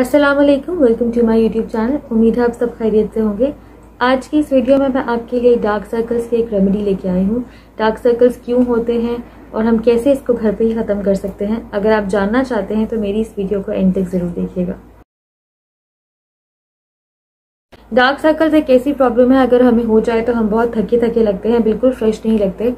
अस्सलामुअलैकुम, welcome to my YouTube channel. उम्मीद है आप सब खैरियत से होंगे। आज की इस वीडियो में मैं आपके लिए डार्क सर्कल्स की एक रेमेडी लेके आई हूँ। डार्क सर्कल्स क्यों होते हैं और हम कैसे इसको घर पे ही ख़त्म कर सकते हैं, अगर आप जानना चाहते हैं तो मेरी इस वीडियो को एंड तक ज़रूर देखिएगा। डार्क सर्कल्स एक ऐसी प्रॉब्लम है, अगर हमें हो जाए तो हम बहुत थके लगते हैं, बिल्कुल फ्रेश नहीं लगते।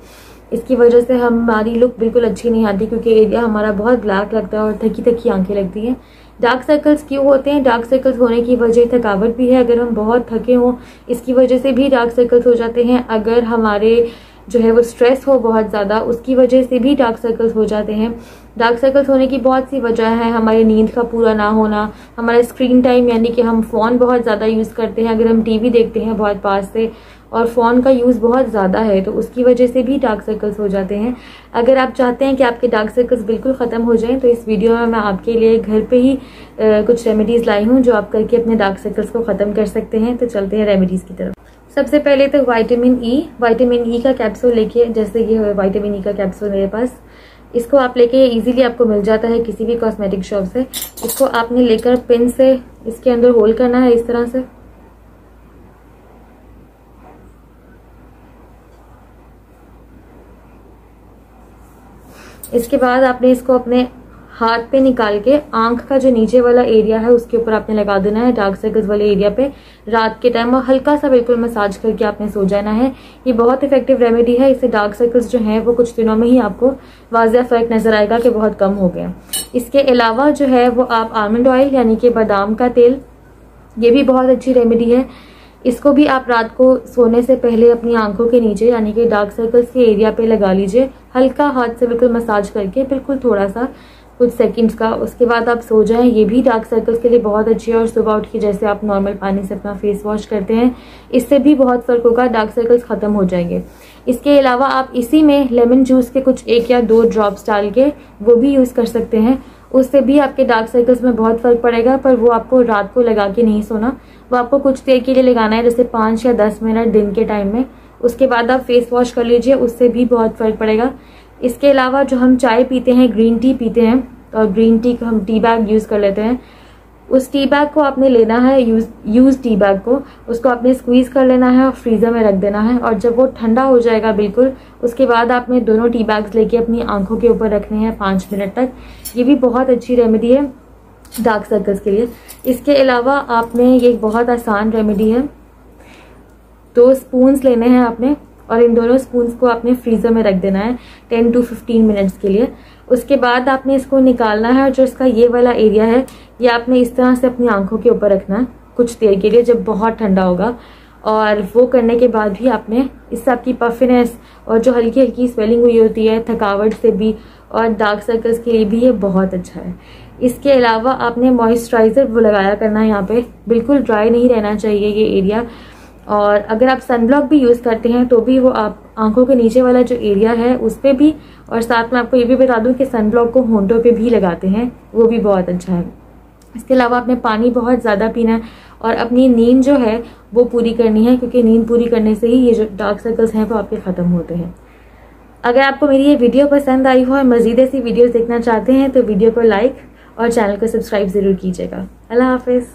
इसकी वजह से हमारी लुक बिल्कुल अच्छी नहीं आती, क्योंकि एरिया हमारा बहुत ब्लैक लगता है और थकी आंखें लगती हैं। डार्क सर्कल्स क्यों होते हैं? डार्क सर्कल्स होने की वजह थकावट भी है। अगर हम बहुत थके हों, इसकी वजह से भी डार्क सर्कल्स हो जाते हैं। अगर हमारे जो है वो स्ट्रेस हो बहुत ज़्यादा, उसकी वजह से भी डार्क सर्कल्स हो जाते हैं। डार्क सर्कल्स होने की बहुत सी वजह है। हमारी नींद का पूरा ना होना, हमारा स्क्रीन टाइम, यानी कि हम फ़ोन बहुत ज़्यादा यूज़ करते हैं। अगर हम टीवी देखते हैं बहुत पास से और फ़ोन का यूज़ बहुत ज़्यादा है, तो उसकी वजह से भी डार्क सर्कल्स हो जाते हैं। अगर आप चाहते हैं कि आपके डार्क सर्कल्स बिल्कुल ख़त्म हो जाएं, तो इस वीडियो में मैं आपके लिए घर पे ही कुछ रेमेडीज़ लाई हूँ जो आप करके अपने डार्क सर्कल्स को ख़त्म कर सकते हैं। तो चलते हैं रेमेडीज़ की तरफ। सबसे पहले तो वाइटामिन ई का कैप्सूल लेके, जैसे ये वाइटामिन ई का कैप्सूल मेरे पास, इसको आप लेके, इजीली आपको मिल जाता है किसी भी कॉस्मेटिक शॉप से। इसको आपने लेकर पिन से इसके अंदर होल करना है, इस तरह से। इसके बाद आपने इसको अपने हाथ पे निकाल के आंख का जो नीचे वाला एरिया है उसके ऊपर आपने लगा देना है। डार्क सर्कल्स वाले एरिया पे रात के टाइम और हल्का सा बिल्कुल मसाज करके आपने सो जाना है। ये बहुत इफेक्टिव रेमेडी है। इससे डार्क सर्कल्स जो हैं वो कुछ दिनों में ही आपको वाज़िया फ़र्क नज़र आएगा कि बहुत कम हो गया। इसके अलावा जो है वो आप आलमंड ऑयल यानी कि बादाम का तेल, ये भी बहुत अच्छी रेमेडी है। इसको भी आप रात को सोने से पहले अपनी आंखों के नीचे यानी कि डार्क सर्कल्स के एरिया पे लगा लीजिए, हल्का हाथ से बिल्कुल मसाज करके, बिल्कुल थोड़ा सा, कुछ सेकंड्स का। उसके बाद आप सो जाएं। ये भी डार्क सर्कल्स के लिए बहुत अच्छी है। और सुबह उठ के जैसे आप नॉर्मल पानी से अपना फेस वॉश करते हैं, इससे भी बहुत फ़र्क होगा, डार्क सर्कल्स ख़त्म हो जाएंगे। इसके अलावा आप इसी में लेमन जूस के कुछ 1 या 2 ड्रॉप्स डाल के वो भी यूज़ कर सकते हैं। उससे भी आपके डार्क सर्कल्स में बहुत फ़र्क पड़ेगा, पर वो आपको रात को लगा के नहीं सोना, वो आपको कुछ देर के लिए लगाना है, जैसे 5 या 10 मिनट दिन के टाइम में। उसके बाद आप फेस वॉश कर लीजिए, उससे भी बहुत फ़र्क पड़ेगा। इसके अलावा जो हम चाय पीते हैं, ग्रीन टी पीते हैं, और ग्रीन टी को हम टी बैग यूज़ कर लेते हैं, उस टी बैग को आपने लेना है, यूज़ टी बैग को, उसको आपने स्क्वीज़ कर लेना है और फ्रीज़र में रख देना है। और जब वो ठंडा हो जाएगा बिल्कुल, उसके बाद आपने दोनों टी बैग्स लेके अपनी आंखों के ऊपर रखने हैं 5 मिनट तक। ये भी बहुत अच्छी रेमेडी है डार्क सर्कल्स के लिए। इसके अलावा आपने, ये बहुत आसान रेमेडी है, 2 स्पून्स लेने हैं आपने और इन दोनों स्पून्स को आपने फ्रीज़र में रख देना है 10 to 15 मिनट्स के लिए। उसके बाद आपने इसको निकालना है और जो इसका ये वाला एरिया है ये आपने इस तरह से अपनी आंखों के ऊपर रखना है कुछ देर के लिए, जब बहुत ठंडा होगा। और वो करने के बाद भी आपने, इससे आपकी पफिनेस और जो हल्की हल्की स्वेलिंग हुई होती है थकावट से भी और डार्क सर्कल्स के लिए भी ये बहुत अच्छा है। इसके अलावा आपने मॉइस्चराइज़र वो लगाया करना है, यहाँ पे बिल्कुल ड्राई नहीं रहना चाहिए ये एरिया। और अगर आप सनब्लॉक भी यूज़ करते हैं तो भी वो आप आंखों के नीचे वाला जो एरिया है उस पर भी, और साथ में आपको ये भी बता दूं कि सनब्लॉक को होंठों पे भी लगाते हैं, वो भी बहुत अच्छा है। इसके अलावा आपने पानी बहुत ज़्यादा पीना है और अपनी नींद जो है वो पूरी करनी है, क्योंकि नींद पूरी करने से ही ये जो डार्क सर्कल्स हैं वो आपके ख़त्म होते हैं। अगर आपको मेरी ये वीडियो पसंद आई हो और मज़ीद ऐसी वीडियोज़ देखना चाहते हैं तो वीडियो को लाइक और चैनल को सब्सक्राइब ज़रूर कीजिएगा। अल्लाह हाफिज़।